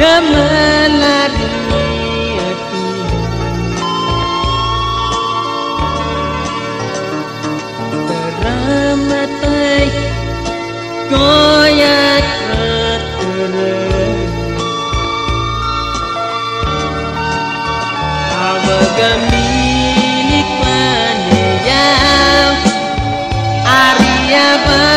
dah melalui aku. Teramatai goyak hatera. Awal kami milik panjang Arya.